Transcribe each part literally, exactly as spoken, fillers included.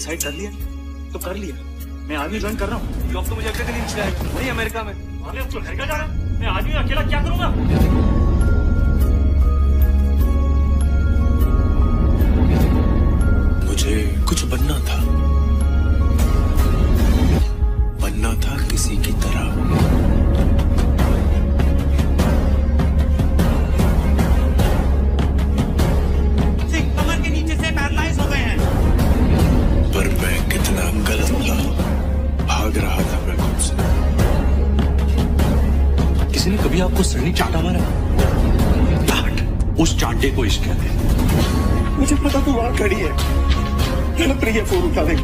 Decide कर लिया तो कर लिया। मैं आर्मी ज्वाइन कर रहा हूँ। जॉब तो मुझे अगले दिन चाहिए वही अमेरिका में। अरे अब तो अमेरिका जा रहा है, मैं आर्मी में अकेला क्या करूँगा। कुछ बनना था, बनना था किसी की तरह। सिर्फ कमर के नीचे से पैरालाइज हो गए हैं। पर मैं कितना गलत था, भाग रहा था मैं खुद से। किसी ने कभी आपको सरनी चाटा मारा? उस चाटे को इश्क कहते हैं। मुझे पता तू वहां खड़ी है। कितनी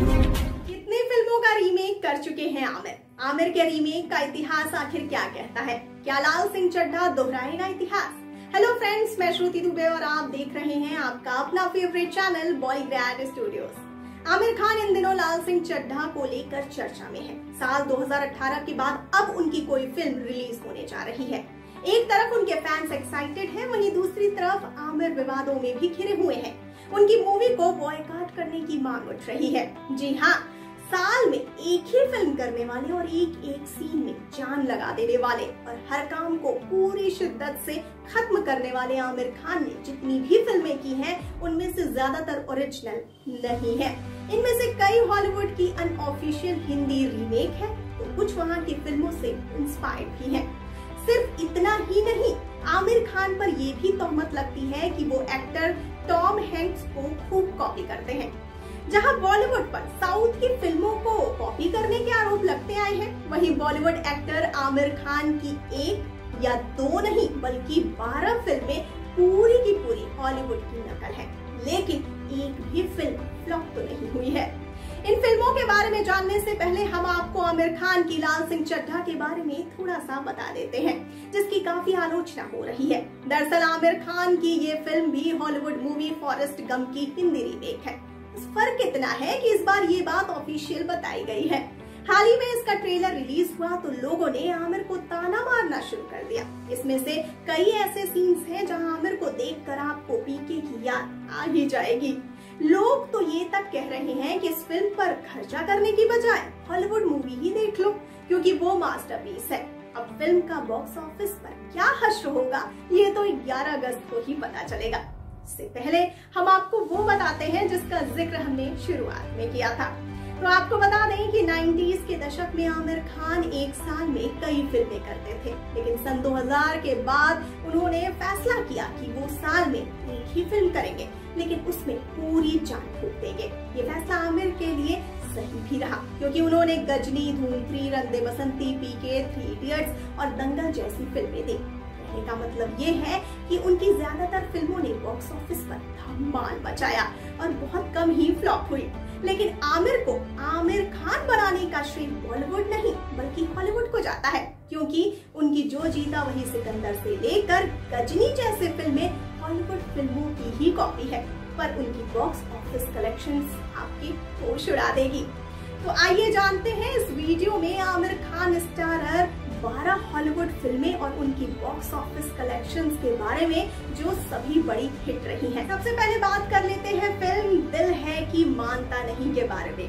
फिल्मों का रीमेक कर चुके हैं आमिर। आमिर के रीमेक का इतिहास आखिर क्या कहता है? क्या लाल सिंह चड्ढा दोहराएगा इतिहास? हेलो फ्रेंड्स, मैं श्रुति दुबे और आप देख रहे हैं आपका अपना favourite channel Bollygrad studios. Aamir Khan इन दिनों लाल सिंह चड्ढा को लेकर चर्चा में है। साल दो हज़ार अठारह के बाद अब उनकी कोई फिल्म रिलीज होने जा रही है। एक तरफ उनके फैंस एक्साइटेड हैं, वहीं दूसरी तरफ आमिर विवादों में भी घिरे हुए हैं। उनकी मूवी को बॉयकॉट करने की मांग उठ रही है। जी हाँ, साल में एक ही फिल्म करने वाले और एक एक सीन में जान लगा देने वाले और हर काम को पूरी शिद्दत से खत्म करने वाले आमिर खान ने जितनी भी फिल्में की हैं, उनमें से ज्यादातर ओरिजिनल नहीं है। इनमें से कई हॉलीवुड की अनऑफिशियल हिंदी रीमेक है तो कुछ वहाँ की फिल्मों से इंस्पायर्ड भी है। सिर्फ इतना ही नहीं, आमिर खान पर ये भी तोहमत लगती है कि वो एक्टर टॉम हैंक्स को खूब कॉपी करते हैं। जहां बॉलीवुड पर साउथ की फिल्मों को कॉपी करने के आरोप लगते आए हैं, वहीं बॉलीवुड एक्टर आमिर खान की एक या दो नहीं बल्कि बारह फिल्में पूरी की पूरी हॉलीवुड की नकल है। लेकिन एक भी फिल्म फ्लॉप तो नहीं हुई है। इन फिल्मों के बारे में जानने से पहले हम आपको आमिर खान की लाल सिंह चड्ढा के बारे में थोड़ा सा बता देते हैं, जिसकी काफी आलोचना हो रही है। दरअसल आमिर खान की ये फिल्म भी हॉलीवुड मूवी फॉरेस्ट गम की हिंदी रीमेक है। फर्क इतना है कि इस बार ये बात ऑफिशियल बताई गई है। हाल ही में इसका ट्रेलर रिलीज हुआ तो लोगों ने आमिर को ताना मारना शुरू कर दिया। इसमें से कई ऐसे सीन्स हैं जहां आमिर को देखकर आपको पीके की याद आ ही जाएगी। लोग तो ये तक कह रहे हैं कि इस फिल्म पर खर्चा करने की बजाय हॉलीवुड मूवी ही देख लो, क्योंकि वो मास्टरपीस है। अब फिल्म का बॉक्स ऑफिस पर क्या हश्र होगा ये तो ग्यारह अगस्त को ही पता चलेगा। इससे पहले हम आपको वो बताते हैं जिसका जिक्र हमने शुरुआत में किया था। तो आपको बता दें कि नाइंटीज़ के दशक में आमिर खान एक साल में कई फिल्में करते थे, लेकिन सन दो हज़ार के बाद उन्होंने फैसला किया कि वो साल में एक ही फिल्म करेंगे, लेकिन उसमें पूरी जान फूंक देंगे। ये फैसला आमिर के लिए सही भी रहा, क्योंकि उन्होंने Ghazni, Dhoom three, Rang De Basanti, PK, three idiots और दंगल जैसी फिल्में दी। का मतलब ये है कि उनकी ज्यादातर फिल्मों ने बॉक्स ऑफिस पर धमाल मचाया और बहुत कम ही फ्लॉप हुई। लेकिन आमिर को आमिर खान बनाने का श्रेय बॉलीवुड नहीं बल्कि हॉलीवुड को जाता है, क्योंकि उनकी जो जीता वही सिकंदर से लेकर गजनी जैसे फिल्में हॉलीवुड फिल्मों की ही कॉपी है। पर उनकी बॉक्स ऑफिस कलेक्शन आपकी होश उड़ा देगी। तो आइए जानते हैं इस वीडियो में आमिर खान स्टारर बारह हॉलीवुड फिल्में और उनकी बॉक्स ऑफिस कलेक्शंस के बारे में, जो सभी बड़ी हिट रही हैं। सबसे पहले बात कर लेते हैं फिल्म दिल है कि मानता नहीं के बारे में।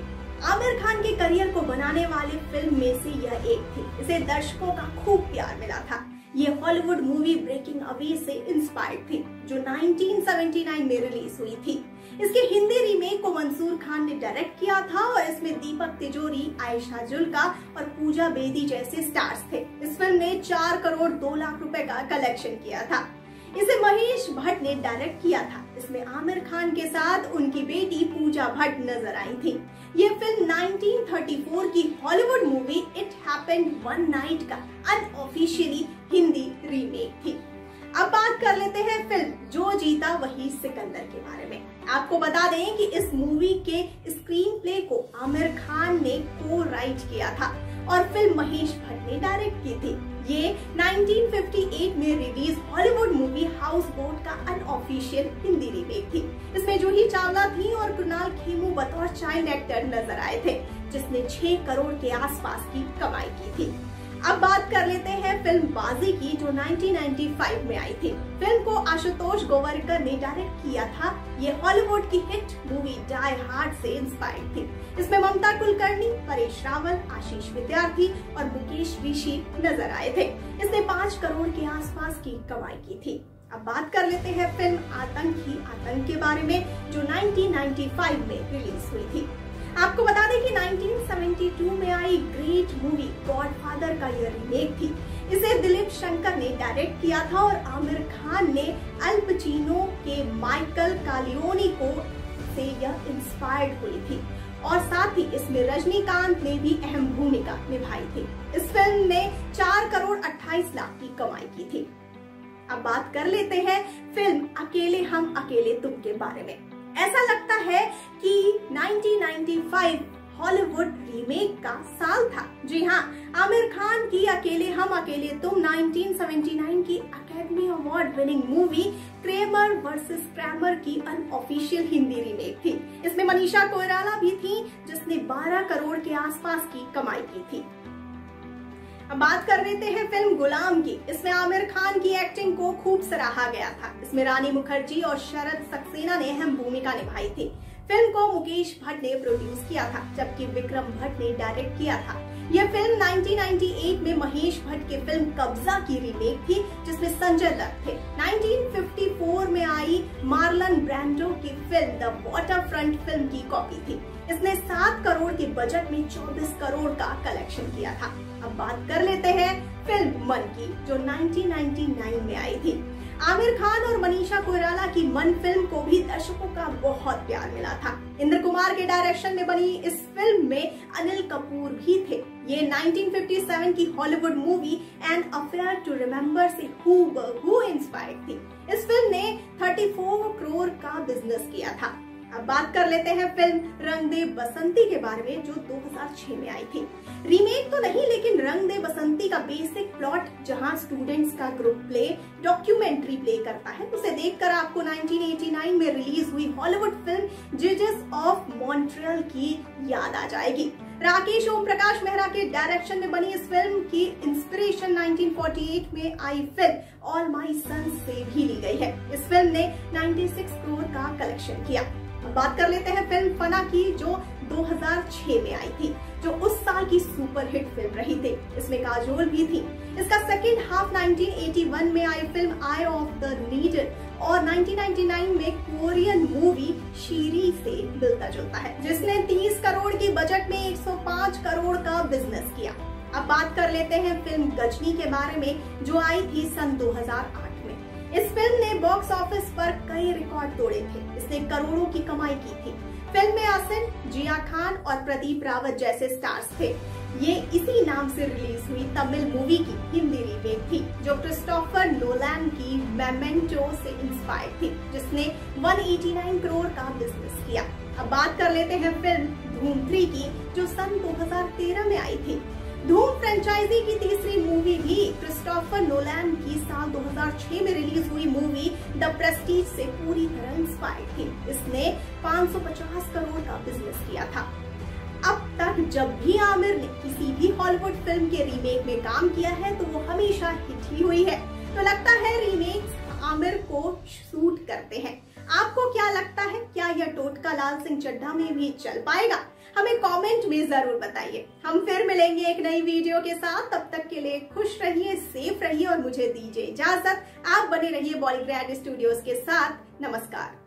आमिर खान के करियर को बनाने वाली फिल्म में से यह एक थी। इसे दर्शकों का खूब प्यार मिला था। ये हॉलीवुड मूवी ब्रेकिंग अवे से इंस्पायर्ड थी, जो नाइंटीन सेवेंटी नाइन में रिलीज हुई थी। इसके हिंदी रीमेक को मंसूर खान ने डायरेक्ट किया था और इसमें दीपक तिजोरी, आयशा जुल्का और पूजा बेदी जैसे स्टार्स थे। इस फिल्म ने चार करोड़ दो लाख रुपए का कलेक्शन किया था। इसे महेश भट्ट ने डायरेक्ट किया था। इसमें आमिर खान के साथ उनकी बेटी पूजा भट्ट नजर आई थी। ये फिल्म नाइंटीन थर्टी फोर की Hollywood movie it happened one night का अनऑफिशियली हिंदी रीमेक थी। अब बात कर लेते हैं फिल्म जो जीता वही सिकंदर के बारे में। आपको बता दें कि इस मूवी के स्क्रीन प्ले को आमिर खान ने को राइट किया था और फिल्म महेश भट्ट ने डायरेक्ट की थी। ये नाइंटीन फिफ्टी एट में release Hollywood movie house boat का अनऑफिशियल हिंदी रीमेक थी। इसमें जूही चावला थी और कुनाल खेमू बतौर चाइल्ड एक्टर नजर आए थे, जिसने छह करोड़ के आसपास की कमाई की थी। अब बात कर लेते हैं फिल्म बाजी की, जो उन्नीस सौ पचानवे में आई थी। फिल्म को आशुतोष गोवारिकर ने डायरेक्ट किया था। ये हॉलीवुड की हिट मूवी डाई हार्ड से इंस्पायर्ड थी। इसमें ममता कुलकर्णी, परेश रावल, आशीष विद्यार्थी और मुकेश ऋषि नजर आए थे। इसने पाँच करोड़ के आसपास की कमाई की थी। अब बात कर लेते हैं फिल्म आतंक ही आतंक के बारे में, जो उन्नीस सौ पचानवे में रिलीज हुई थी। आपको बता दें कि उन्नीस सौ बहत्तर में आई ग्रेट मूवी गॉडफादर का ये रीमेक थी। इसे दिलीप शंकर ने डायरेक्ट किया था और आमिर खान ने अल पचिनो के माइकल कालियोनी को से यह इंस्पायर्ड हुई थी और साथ ही इसमें रजनीकांत ने भी अहम भूमिका निभाई थी। इस फिल्म ने चार करोड़ अट्ठाईस लाख की कमाई की थी। अब बात कर लेते हैं फिल्म अकेले हम अकेले तुम के बारे में। ऐसा लगता है कि उन्नीस सौ पचानवे हॉलीवुड रीमेक का साल था। जी हाँ, आमिर खान की अकेले हम अकेले तुम उन्नीस सौ उन्यासी की academy award winning movie Kramer versus Kramer की अनऑफिशियल हिंदी रीमेक थी। इसमें मनीषा कोइराला भी थी, जिसने बारह करोड़ के आसपास की कमाई की थी। अब बात कर लेते हैं फिल्म गुलाम की। इसमें आमिर खान की एक्टिंग को खूब सराहा गया था। इसमें रानी मुखर्जी और शरद सक्सेना ने अहम भूमिका निभाई थी। फिल्म को मुकेश भट्ट ने प्रोड्यूस किया था, जबकि विक्रम भट्ट ने डायरेक्ट किया था। यह फिल्म उन्नीस सौ अट्ठानवे में महेश भट्ट की फिल्म कब्जा की रीमेक थी, जिसमें संजय दत्त थे। उन्नीस सौ चौवन में आई मार्लन ब्रांडो की film the water front film की कॉपी थी। इसने सात करोड़ के बजट में चौबीस करोड़ का कलेक्शन किया था। अब बात कर लेते हैं फिल्म मन की, जो उन्नीस सौ निन्यानवे में आई थी। आमिर खान और मनीषा कोइराला की मन फिल्म को भी दर्शकों का बहुत प्यार मिला था। इंद्र कुमार के डायरेक्शन में बनी इस फिल्म में अनिल कपूर भी थे। ये उन्नीस सौ सत्तावन की Hollywood movie an affair to remember से हूबहू इंस्पायर्ड थी। इस फिल्म ने चौंतीस करोड़ का बिजनेस किया था। अब बात कर लेते हैं फिल्म रंग दे बसंती के बारे में, जो दो हज़ार छह में आई थी। रीमेक तो नहीं, लेकिन रंग दे बसंती का बेसिक प्लॉट, जहां स्टूडेंट्स का ग्रुप प्ले डॉक्यूमेंट्री प्ले करता है, उसे देखकर आपको उन्नीस सौ नवासी में रिलीज हुई हॉलीवुड फिल्म जजेस ऑफ मॉन्ट्रियल की याद आ जाएगी। राकेश ओम प्रकाश मेहरा के डायरेक्शन में बनी इस फिल्म की इंस्पिरेशन उन्नीस सौ अड़तालीस में आई फिल्म ऑल माय सन से भी ली गई है। इस फिल्म ने छियानवे करोड़ का कलेक्शन किया। बात कर लेते हैं फिल्म फना की, जो दो हज़ार छह में आई थी, जो उस साल की सुपरहिट फिल्म रही थी। इसमें काजोल भी थी। इसका सेकेंड हाफ उन्नीस सौ इक्यासी में आई film I of the needle और उन्नीस सौ निन्यानवे में कोरियन मूवी शीरी से मिलता जुलता है, जिसने तीस करोड़ के बजट में एक सौ पाँच करोड़ का बिजनेस किया। अब बात कर लेते हैं फिल्म गजनी के बारे में, जो आई थी सन दो हज़ार आठ। इस फिल्म ने बॉक्स ऑफिस पर कई रिकॉर्ड तोड़े थे। इसने करोड़ों की कमाई की थी। फिल्म में आसिन, जिया खान और प्रदीप रावत जैसे स्टार्स थे। ये इसी नाम से रिलीज हुई तमिल मूवी की हिंदी रीमेक थी, जो क्रिस्टोफर नोलान की मेमेंटो से इंस्पायर्ड थी, जिसने एक सौ नवासी करोड़ का बिजनेस किया। अब बात कर लेते हैं फिल्म धूम थ्री की, जो सन दो हज़ार तेरह में आई थी। धूम फ्रेंचाइजी की तीसरी मूवी भी क्रिस्टोफर नोलान की साल दो हज़ार छह में रिलीज हुई मूवी द प्रेस्टीज से पूरी तरह इंस्पायर्ड थी। इसने पाँच सौ पचास करोड़ का बिजनेस किया था। अब तक जब भी आमिर ने किसी भी हॉलीवुड फिल्म के रीमेक में काम किया है, तो वो हमेशा हिट ही हुई है। तो लगता है रीमेक आमिर को सूट करते हैं। आपको क्या लगता है, क्या यह टोटका लाल सिंह चड्ढा में भी चल पाएगा? हमें कमेंट में जरूर बताइए। हम फिर मिलेंगे एक नई वीडियो के साथ। तब तक के लिए खुश रहिए, सेफ रहिए और मुझे दीजिए इजाजत। आप बने रहिए बॉलीग्रैड स्टूडियोज के साथ। नमस्कार।